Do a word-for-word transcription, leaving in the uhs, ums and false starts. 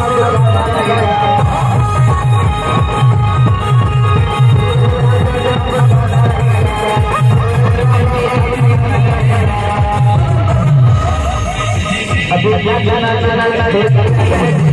I'm not going to